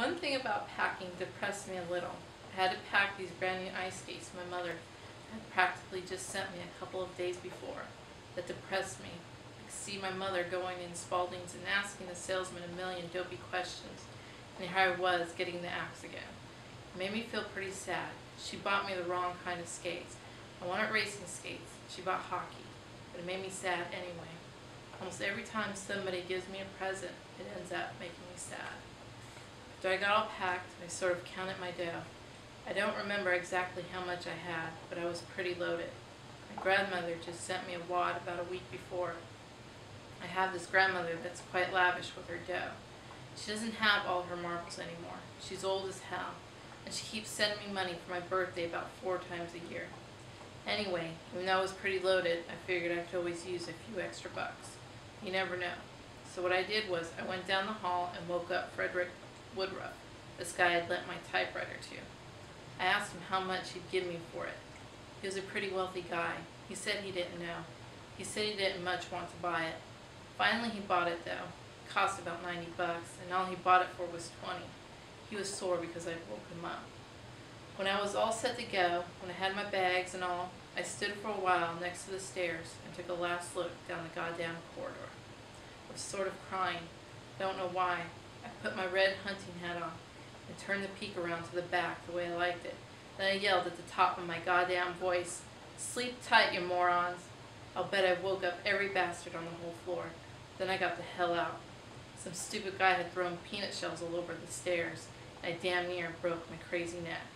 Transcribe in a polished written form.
One thing about packing depressed me a little. I had to pack these brand new ice skates my mother had practically just sent me a couple of days before. That depressed me. I could see my mother going in Spalding's and asking the salesman a million dopey questions, and here I was getting the axe again. It made me feel pretty sad. She bought me the wrong kind of skates. I wanted racing skates. She bought hockey, but it made me sad anyway. Almost every time somebody gives me a present, it ends up making me sad. After I got all packed, I sort of counted my dough. I don't remember exactly how much I had, but I was pretty loaded. My grandmother just sent me a wad about a week before. I have this grandmother that's quite lavish with her dough. She doesn't have all her marbles anymore. She's old as hell, and she keeps sending me money for my birthday about 4 times a year. Anyway, even though I was pretty loaded, I figured I could always use a few extra bucks. You never know. So what I did was I went down the hall and woke up Frederick Woodruff, this guy I'd lent my typewriter to. I asked him how much he'd give me for it. He was a pretty wealthy guy. He said he didn't know. He said he didn't much want to buy it. Finally he bought it though. It cost about 90 bucks, and all he bought it for was 20. He was sore because I'd woke him up. When I was all set to go, when I had my bags and all, I stood for a while next to the stairs and took a last look down the goddamn corridor. I was sort of crying. I don't know why. I put my red hunting hat on and turned the peak around to the back the way I liked it. Then I yelled at the top of my goddamn voice, "Sleep tight, you morons." I'll bet I woke up every bastard on the whole floor. Then I got the hell out. Some stupid guy had thrown peanut shells all over the stairs, and I damn near broke my crazy neck.